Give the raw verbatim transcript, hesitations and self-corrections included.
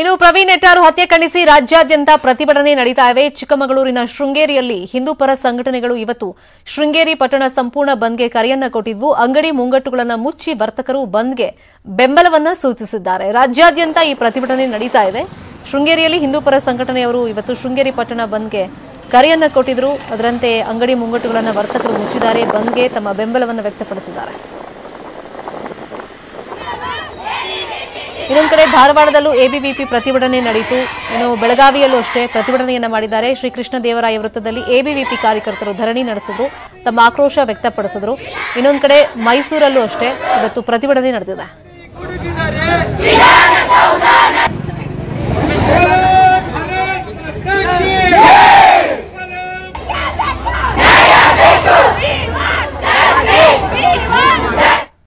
ಇನ್ನು ಪ್ರವೀಣ್ ನೆಟ್ಟಾರು ಹತ್ಯೆ ಖಂಡಿಸಿ ರಾಜ್ಯಾದ್ಯಂತ ಪ್ರತಿಭಟನೆ ನಡೀತಾ ಇದೆ. ಚಿಕ್ಕಮಗಳೂರಿನ ಶೃಂಗೇರಿಯಲ್ಲಿ ಹಿಂದೂ ಪರ ಸಂಘಟನೆಗಳು ಇವತ್ತು ಶೃಂಗೇರಿ ಪಟ್ಟಣ ಸಂಪೂರ್ಣ ಬಂದ್ಗೆ ಕರೆಯನ್ನ ಕೊಟ್ಟಿದ್ವು. ಅಂಗಡಿ ಮುಂಗಟ್ಟುಗಳನ್ನು ಮುಚ್ಚಿ ವರ್ತಕರು ಬಂದ್ಗೆ ಬೆಂಬಲವನ್ನ ಸೂಚಿಸಿದ್ದಾರೆ. ರಾಜ್ಯಾದ್ಯಂತ ಈ ಪ್ರತಿಭಟನೆ ನಡೀತಾ ಇದೆ. ಶೃಂಗೇರಿಯಲ್ಲಿ ಹಿಂದೂ ಪರ ಸಂಘಟನೆಯವರು ಇವತ್ತು ಶೃಂಗೇರಿ ಪಟ್ಟಣ ಬಂದ್ಗೆ ಕರೆಯನ್ನ ಕೊಟ್ಟಿದ್ರು. ಅದರಂತೆ ಅಂಗಡಿ ಮುಂಗಟ್ಟುಗಳನ್ನು ವರ್ತಕರು ಮುಚ್ಚಿದ್ದಾರೆ. ಬಂದ್ಗೆ ತಮ್ಮ ಬೆಂಬಲವನ್ನು ವ್ಯಕ್ತಪಡಿಸಿದ್ದಾರೆ. ಇನ್ನೊಂದು ಕಡೆ ಧಾರವಾಡದಲ್ಲೂ ಎಬಿವಿಪಿ ಪ್ರತಿಭಟನೆ ನಡೆಯಿತು. ಇನ್ನು ಬೆಳಗಾವಿಯಲ್ಲೂ ಅಷ್ಟೇ ಪ್ರತಿಭಟನೆಯನ್ನು ಮಾಡಿದ್ದಾರೆ. ಶ್ರೀಕೃಷ್ಣ ದೇವರಾಯ ವೃತ್ತದಲ್ಲಿ ಎಬಿವಿಪಿ ಕಾರ್ಯಕರ್ತರು ಧರಣಿ ನಡೆಸಿದ್ರು, ತಮ್ಮ ಆಕ್ರೋಶ ವ್ಯಕ್ತಪಡಿಸಿದ್ರು. ಇನ್ನೊಂದು ಕಡೆ ಮೈಸೂರಲ್ಲೂ ಅಷ್ಟೇ ಇವತ್ತು ಪ್ರತಿಭಟನೆ ನಡೆದಿದೆ.